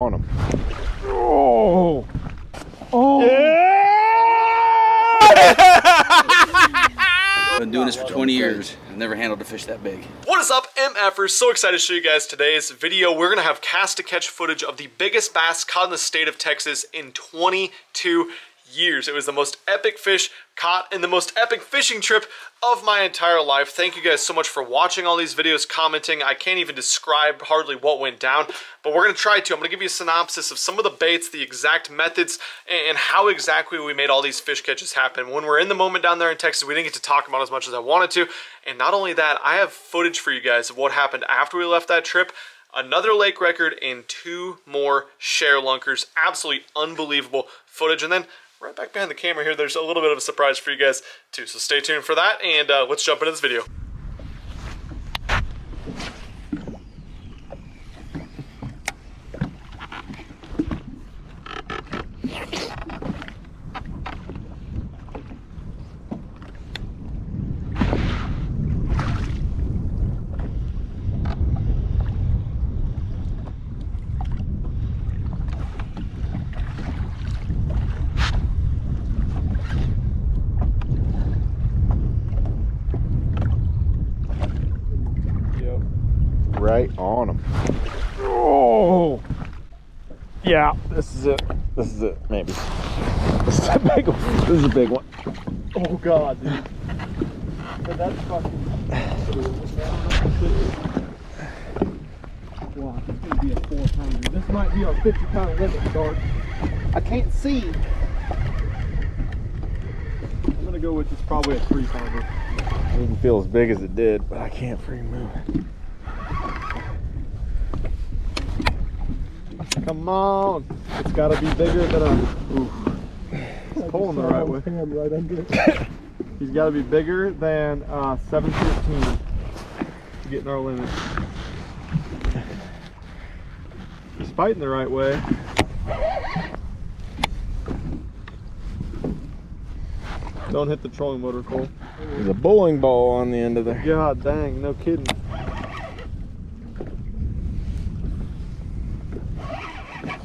on them. Oh! Oh! Yeah! I've been doing this for 20 years. I've never handled a fish that big. What is up, MFers? So excited to show you guys today's video. We're gonna have cast to catch footage of the biggest bass caught in the state of Texas in 22 years. It was the most epic fish caught in the most epic fishing trip of my entire life. Thank you guys so much for watching all these videos, commenting. I can't even describe hardly what went down, but we're gonna try to. I'm gonna give you a synopsis of some of the baits, the exact methods, and how exactly we made all these fish catches happen. When we're in the moment down there in Texas, we didn't get to talk about as much as I wanted to. And not only that, I have footage for you guys of what happened after we left that trip. Another lake record and two more ShareLunkers. Absolutely unbelievable footage. And then right back behind the camera here, there's a little bit of a surprise for you guys too, so stay tuned for that, and let's jump into this video. Right on them. Oh, yeah, this is it. This is it, maybe. This is a big one. This is a big one. Oh, God, dude. But that's fucking. Wow, this could be a 4-pounder. This might be our 50-pound limit, Dart. I can't see. I'm going to go with this, probably a 3-pounder. It doesn't feel as big as it did, but I can't free move it. Come on! It's got to be bigger than a. Pulling the right way. Right under it. He's got to be bigger than 715. Getting our limit. He's fighting the right way. Don't hit the trolling motor, Cole. There's a bowling ball on the end of there. God dang! No kidding.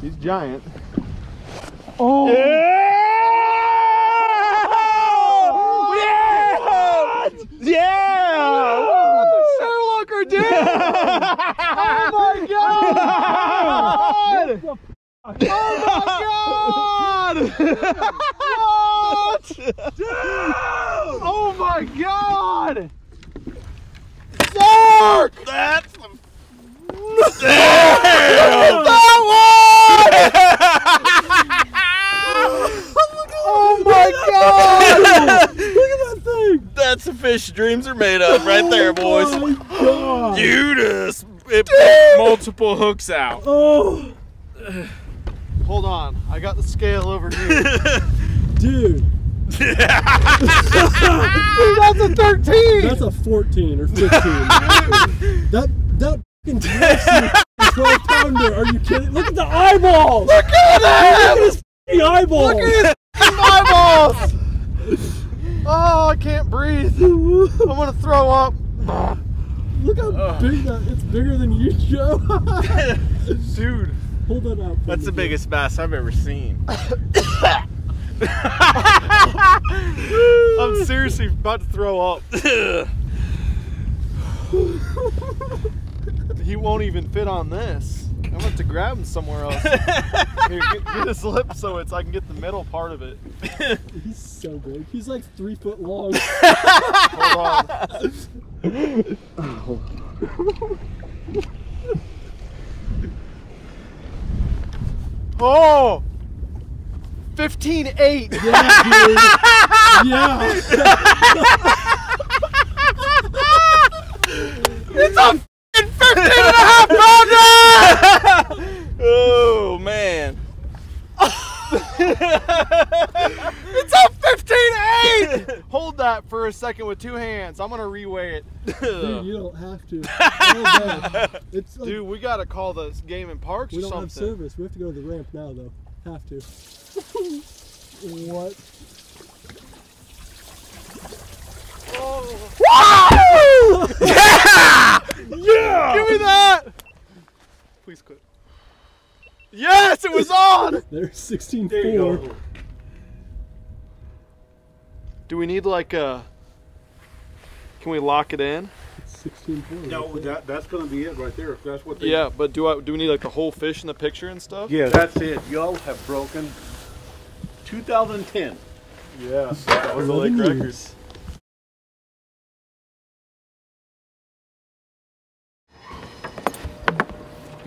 He's giant. Oh! Yeah! Yeah! Yeah! Oh, the ShareLunker, dude! Oh my God! Oh my God! What? Dude! Oh my God! Dark! That's the. Damn! That one! Oh my God! Look at that thing! That's the fish dreams are made of right there, boys. Oh, you just it put multiple hooks out. Oh. Hold on, I got the scale over here. Dude. That's a 13! That's a 14 or 15. that 12-pounder, are you kidding? Look at the eyeballs! Look at that! Look at his eyeballs! Look at his eyeballs! Oh, I can't breathe. I'm gonna throw up. Look how big that, it's bigger than you, Joe. Dude. Hold that up. That's the biggest bass I've ever seen. I'm seriously about to throw up. He won't even fit on this. I'm going to grab him somewhere else. Here, get his lip so it's I can get the middle part of it. He's so big. He's like 3 foot long. Hold on. Oh. Oh! 15.8! Yeah, dude. Yeah. It's a 15.5 pounder! Oh man. It's up 15.8! Hold that for a second with two hands. I'm gonna reweigh it. Dude, you don't have to. Oh, it's like, dude, we gotta call the game and parks or something. We don't have service. We have to go to the ramp now though. Have to. What? Oh. Woo! Yeah! Yeah! Give me that! Please quit. Yes, it was on! There's 16.4. There you go. Do we need like a... Can we lock it in? 16.4. No, that's going to be it right there. If that's what they... Yeah, but do we need like the whole fish in the picture and stuff? Yeah, that's it. Y'all have broken 2010. Yeah, that was the lake records.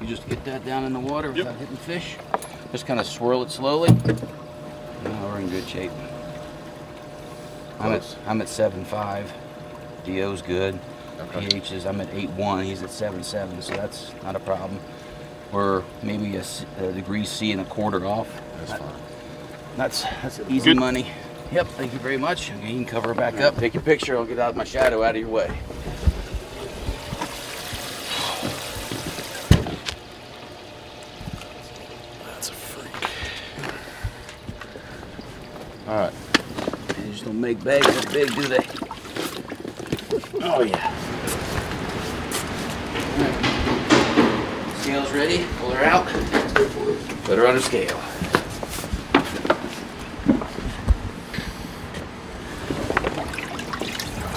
You just get that down in the water without hitting fish. Just kind of swirl it slowly. Now we're in good shape. I'm at 7.5. DO's good. Okay. pH is, I'm at 8.1. He's at 7.7, so that's not a problem. We're maybe a degree C and a quarter off. That's fine. That's easy good. Money. Yep, thank you very much. You can cover it back up, take your picture. I'll get out of my shadow out of your way. That's a freak. All right. They just don't make bags that big, do they? Oh, yeah. All right. Scale's ready. Pull her out. Put her on her scale.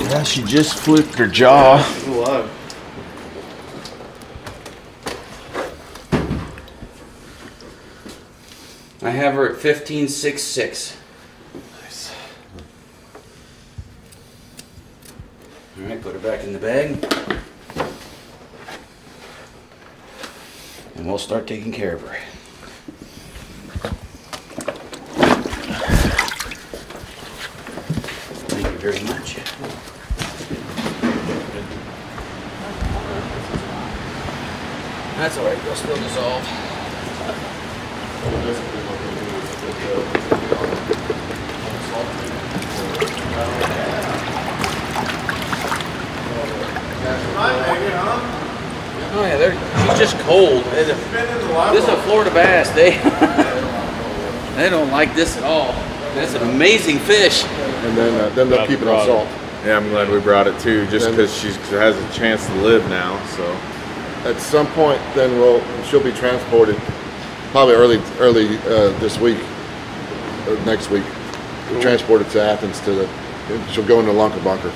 Yeah, she just flipped her jaw. Wow. I have her at 15.66. Nice. All right, put her back in the bag. And we'll start taking care of her. Thank you very much. That's all right, they'll still dissolve. Oh yeah, she's just cold. This is a Florida bass. They don't like this at all. That's an amazing fish. And then they'll keep it on salt. Yeah, I'm glad we brought it too, just because she has a chance to live now, so. At some point, then she'll be transported, probably early this week or next week. We'll transport it to Athens she'll go into Lunker Bunker. Yeah,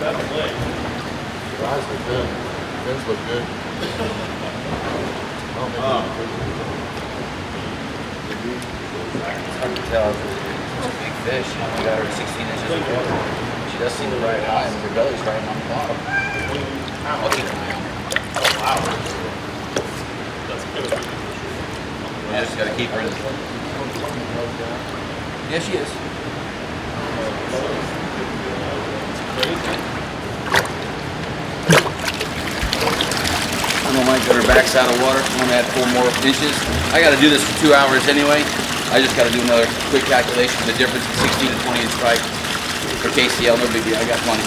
that's a lake. Her eyes look good. Her fins look good. I can tell it's a big fish. We got her at 16 inches of water. She does seem to ride high, and her belly's riding on the bottom. Oh, wow. You just got to keep her in. Yeah, she is. I don't like that her back's out of water. I'm going to add 4 more inches. I got to do this for 2 hours anyway. I just got to do another quick calculation of the difference in 16 to 20 inch strike for KCL. No big deal. I got money.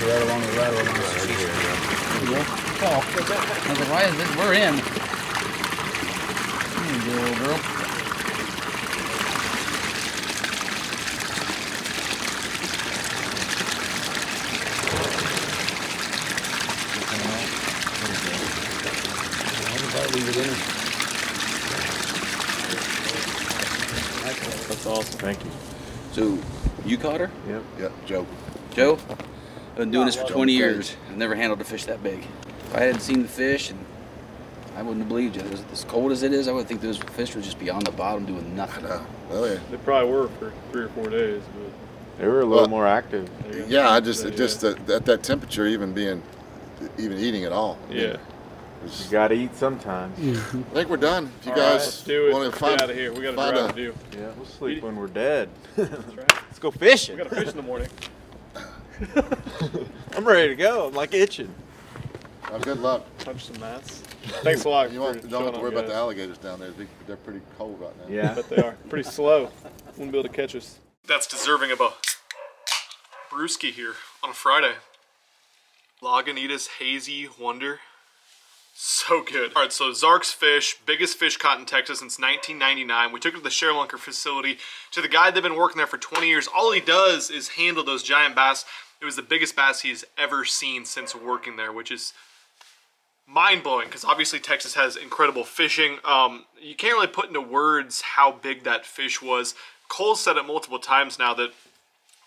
Right along the right along right here. Yeah. Oh, why is this? We're in. There you go, little girl. That's awesome. Thank you. So, you caught her? Yep. Yep. Joe. Joe? I've been doing this for 20 years. I've never handled a fish that big. If I hadn't seen the fish, and I wouldn't have believed it. As cold as it is, I would think those fish would just be on the bottom doing nothing. Oh, yeah. They probably were for 3 or 4 days. But they were a little more active. Yeah, at that temperature, even eating at all. Yeah. You got to eat sometimes. I think we're done. If you guys want to find out of here, we got to drive to do. Yeah, we'll sleep when we're dead. That's right. Let's go fishing. We got to fish in the morning. I'm ready to go. I'm like itching. Well, good luck. Punch some mats. Thanks a lot. You don't have to worry about the alligators down there. They're pretty cold right now. Yeah, but they are pretty slow. Wouldn't be able to catch us. That's deserving of a brewski here on a Friday. Lagunitas Hazy Wonder. So good. All right, so Zark's Fish, biggest fish caught in Texas since 1999. We took it to the ShareLunker facility, to the guy that's been working there for 20 years. All he does is handle those giant bass. It was the biggest bass he's ever seen since working there, which is mind-blowing, because obviously Texas has incredible fishing. You can't really put into words how big that fish was. Cole's said it multiple times now that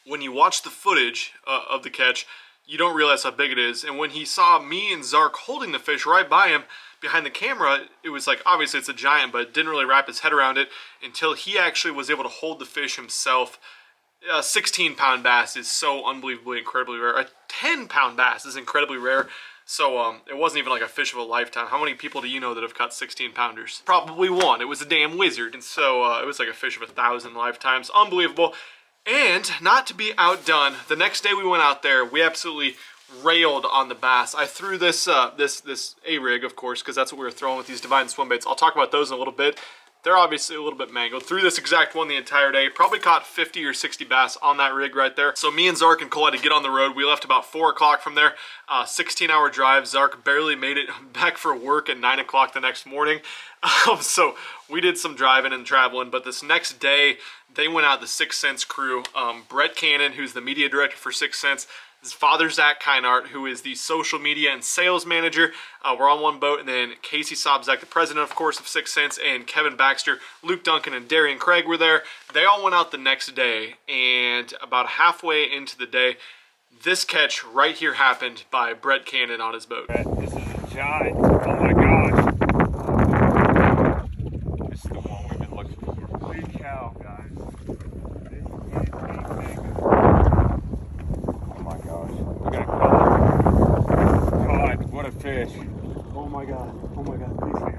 when you watch the footage of the catch, you don't realize how big it is. And when he saw me and Zark holding the fish right by him behind the camera, it was like, obviously it's a giant, but didn't really wrap his head around it until he actually was able to hold the fish himself. A 16-pound bass is so unbelievably incredibly rare. A 10-pound bass is incredibly rare. So it wasn't even like a fish of a lifetime. How many people do you know that have caught 16-pounders? Probably one. It was a damn wizard. And so it was like a fish of 1,000 lifetimes. Unbelievable. And not to be outdone, the next day we went out there, we absolutely railed on the bass. I threw this this A-rig, of course, because that's what we were throwing with these Divine swim baits. I'll talk about those in a little bit. They're obviously a little bit mangled. Threw this exact one the entire day. Probably caught 50 or 60 bass on that rig right there. So me and Zark and Cole had to get on the road. We left about 4 o'clock from there. 16-hour drive. Zark barely made it back for work at 9 o'clock the next morning. So we did some driving and traveling. But this next day, they went out, the Sixth Sense crew. Brett Cannon, who's the media director for Sixth Sense. His father, Zach Kynart, who is the social media and sales manager. We're on one boat, and then Casey Sobzak, the president, of course, of Sixth Sense, and Kevin Baxter, Luke Duncan, and Darian Craig were there. They all went out the next day, and about halfway into the day, this catch right here happened by Brett Cannon on his boat. Brett, this is a giant. Oh, my gosh. This is the one we've been looking for. Big cow, guys. Fish. Oh my god. Oh my god. Please,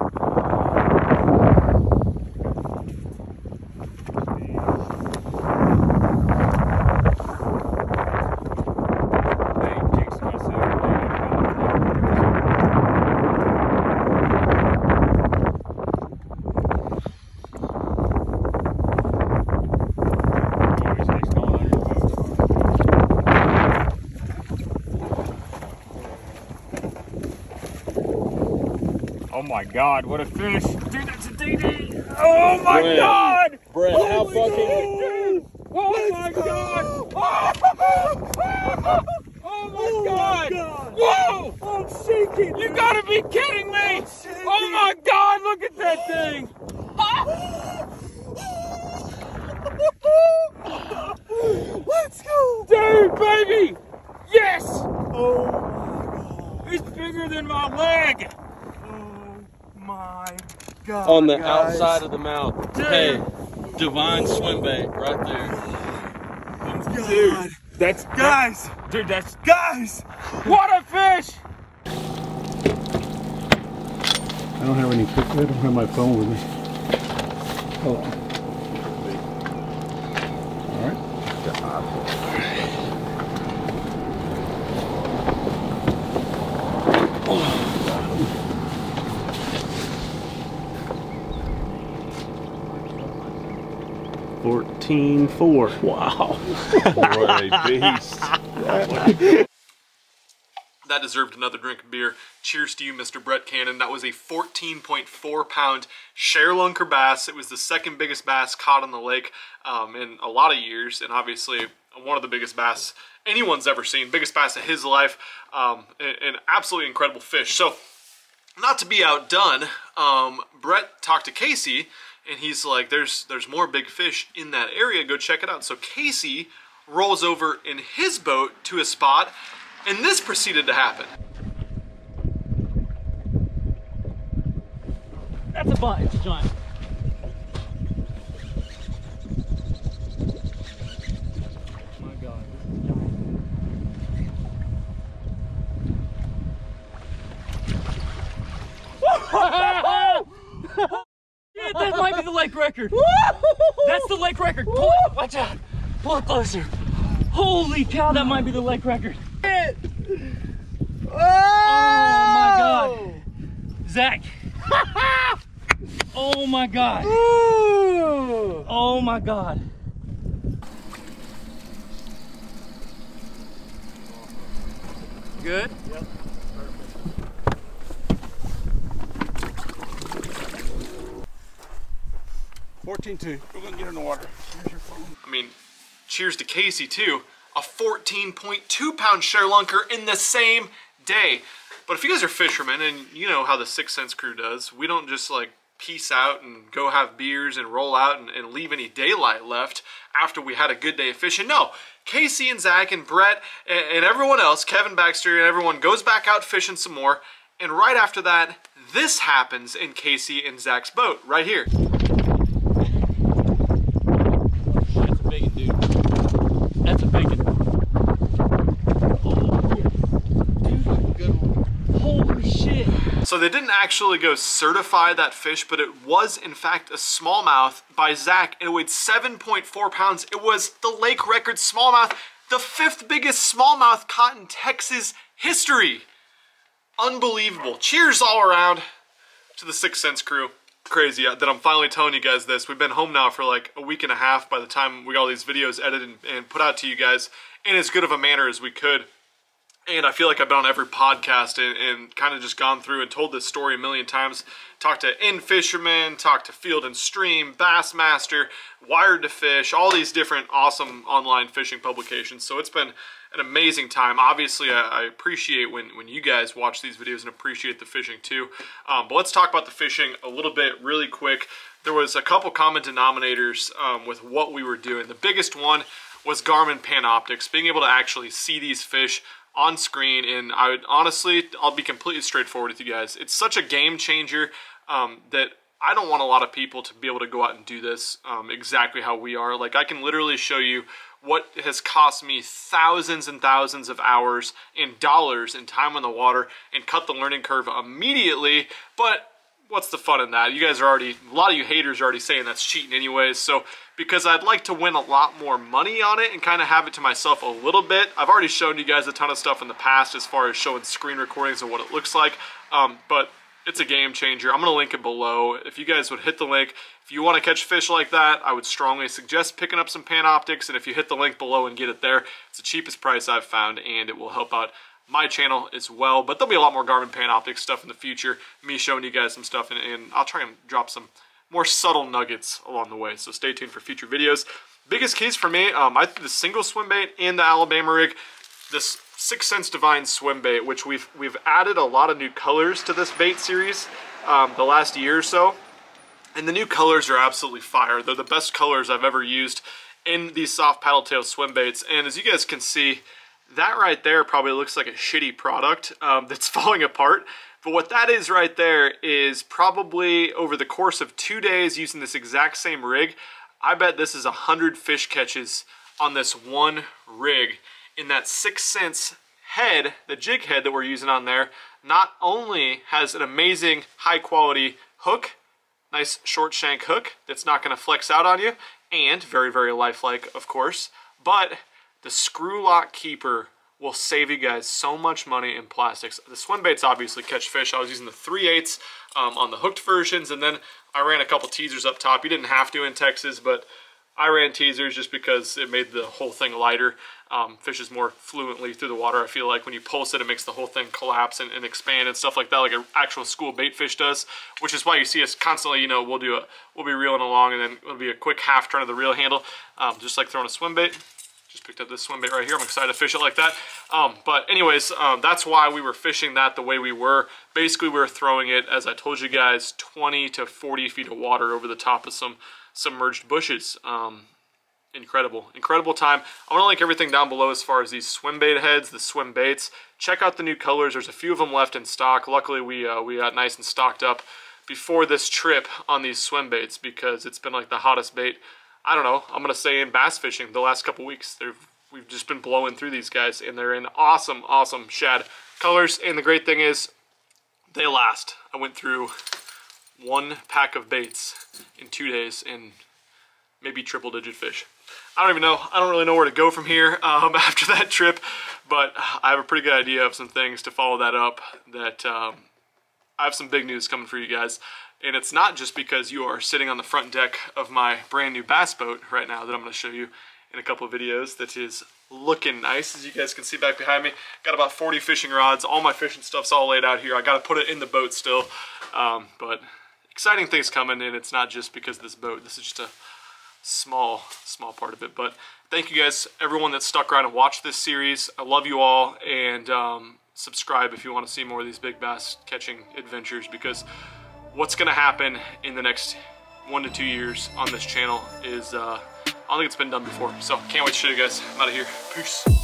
oh my god, what a fish! Dude, that's a dee-dee! Oh my god! Brett, how fucking... Oh my god! Oh my god! Whoa! I'm shaking! You gotta be kidding me! Oh my god, look at that thing! Let's go! Dude, baby! Yes! Oh my god! It's bigger than my leg! My god, on the outside of the mouth. Dude. Hey, Divine swim bait right there. God. Dude, that's guys. Dude, that's guys. What a fish! I don't have any pictures. I don't have my phone with me. Hold on. All right. Oh. $14.4. Wow. What a beast. That deserved another drink of beer. Cheers to you, Mr. Brett Cannon. That was a 14.4-pound ShareLunker bass. It was the second biggest bass caught on the lake in a lot of years, and obviously one of the biggest bass anyone's ever seen. Biggest bass of his life. An absolutely incredible fish. So, not to be outdone, Brett talked to Casey, and he's like, there's more big fish in that area, go check it out. So Casey rolls over in his boat to a spot, and this proceeded to happen. That's a butt, it's a giant. Oh my god, this is a giant. That might be the lake record. That's the lake record. Pull it. Watch out. Pull it closer. Holy cow, that might be the lake record. Shit. Oh my god. Zach. Oh my god. Ooh. Oh my god. Good? Yep. Perfect. 14-2. We're gonna get in the water. Here's your phone. I mean, cheers to Casey too. A 14.2-pound ShareLunker in the same day. But if you guys are fishermen, and you know how the Sixth Sense crew does, we don't just like peace out and go have beers and roll out and leave any daylight left after we had a good day of fishing. No, Casey and Zach and Brett and everyone else, Kevin Baxter and everyone, goes back out fishing some more. And right after that, this happens in Casey and Zach's boat right here. So they didn't actually go certify that fish, but it was in fact a smallmouth by Zach, and it weighed 7.4 pounds. It was the lake record smallmouth, the 5th biggest smallmouth caught in Texas history. Unbelievable. Cheers all around to the Sixth Sense crew. Crazy that I'm finally telling you guys this. We've been home now for like a week and a half by the time we got all these videos edited and put out to you guys in as good of a manner as we could. And I feel like I've been on every podcast and kind of just gone through and told this story a million times. Talked to In Fisherman, talked to Field and Stream, Bassmaster, Wired to Fish, all these different awesome online fishing publications. So it's been an amazing time. Obviously, I appreciate when you guys watch these videos and appreciate the fishing too. But let's talk about the fishing a little bit really quick. There was a couple common denominators with what we were doing. The biggest one was Garmin Panoptix, being able to actually see these fish on screen. And I would honestly, I'll be completely straightforward with you guys. It's such a game changer that I don't want a lot of people to be able to go out and do this exactly how we are. Like, I can literally show you what has cost me thousands and thousands of hours and dollars and time on the water and cut the learning curve immediately. But what's the fun in that? You guys are already, a lot of you haters are already saying that's cheating anyways. So because I'd like to win a lot more money on it and kind of have it to myself a little bit. I've already shown you guys a ton of stuff in the past as far as showing screen recordings and what it looks like, but it's a game changer. I'm gonna link it below. If you guys would hit the link, if you wanna catch fish like that, I would strongly suggest picking up some Panoptix, and if you hit the link below and get it there, it's the cheapest price I've found, and it will help out my channel as well. But there'll be a lot more Garmin Panoptix stuff in the future, me showing you guys some stuff, and I'll try and drop some more subtle nuggets along the way, so stay tuned for future videos. Biggest case for me, the single swim bait and the Alabama rig, this Sixth Sense Divine swim bait, which we've added a lot of new colors to this bait series the last year or so, and the new colors are absolutely fire. They're the best colors I've ever used in these soft paddle tail swim baits, and as you guys can see, that right there probably looks like a shitty product that's falling apart. But what that is right there is probably over the course of 2 days using this exact same rig, I bet this is 100 fish catches on this one rig. In that Sixth Sense head, the jig head that we're using on there, not only has an amazing high quality hook, nice short shank hook that's not gonna flex out on you, and very, very lifelike, of course, but the screw lock keeper will save you guys so much money in plastics. The swim baits obviously catch fish. I was using the 3/8 on the hooked versions, and then I ran a couple teasers up top. You didn't have to in Texas, but I ran teasers just because it made the whole thing lighter. Fishes more fluently through the water. I feel like when you pulse it, it makes the whole thing collapse and expand and stuff like that, like an actual school bait fish does, which is why you see us constantly, you know, we'll be reeling along, and then it'll be a quick half turn of the reel handle, just like throwing a swim bait. Just picked up this swim bait right here. I'm excited to fish it like that. But anyways, that's why we were fishing that the way we were. Basically, we were throwing it, as I told you guys, 20 to 40 feet of water over the top of some submerged bushes. Incredible, incredible time. I'm gonna link everything down below as far as these swim bait heads, the swim baits. Check out the new colors. There's a few of them left in stock. Luckily, we got nice and stocked up before this trip on these swim baits, because it's been like the hottest bait, I don't know, I'm gonna say in bass fishing the last couple weeks. We've just been blowing through these guys, and they're in awesome, awesome shad colors. And the great thing is, they last. I went through one pack of baits in 2 days and maybe triple digit fish. I don't even know, I don't really know where to go from here after that trip, but I have a pretty good idea of some things to follow that up. That I have some big news coming for you guys. And it's not just because you are sitting on the front deck of my brand new bass boat right now that I'm gonna show you in a couple of videos, that is looking nice. As you guys can see back behind me, got about 40 fishing rods, all my fishing stuff's all laid out here. I gotta put it in the boat still, but exciting things coming, and it's not just because of this boat. This is just a small part of it. But thank you guys, everyone that stuck around and watched this series. I love you all, and subscribe if you want to see more of these big bass catching adventures, because what's going to happen in the next 1 to 2 years on this channel is I don't think it's been done before. So can't wait to show you guys. I'm out of here. Peace.